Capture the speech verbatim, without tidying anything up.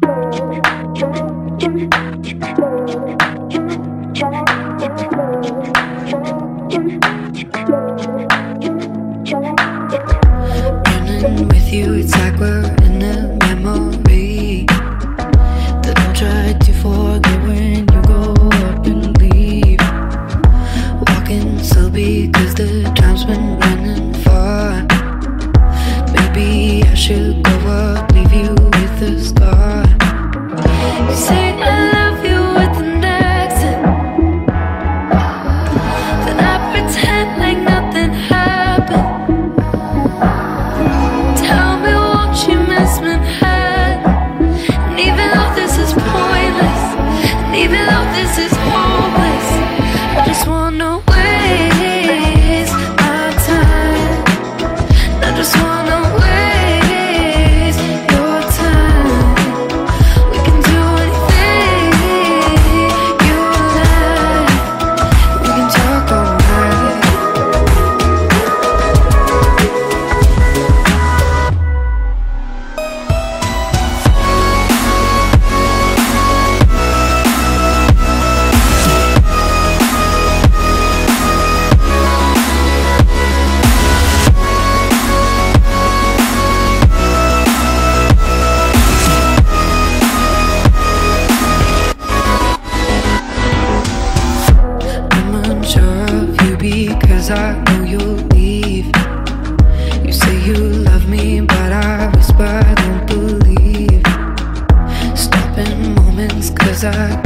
Burning with you, it's like we're in a memory that I'll try to forget when you go up and leave. Walking slow because the time's been running far. Maybe I should go up, leave you with a scar. You say I love you with an accent, then I pretend like nothing happened. Tell me, won't you miss Manhattan? And even though this is pointless, and even though this is hopeless, I just wanna waste my time. I just wanna I know you'll leave. You say you love me, but I whisper I don't believe. Stopping moments 'cause I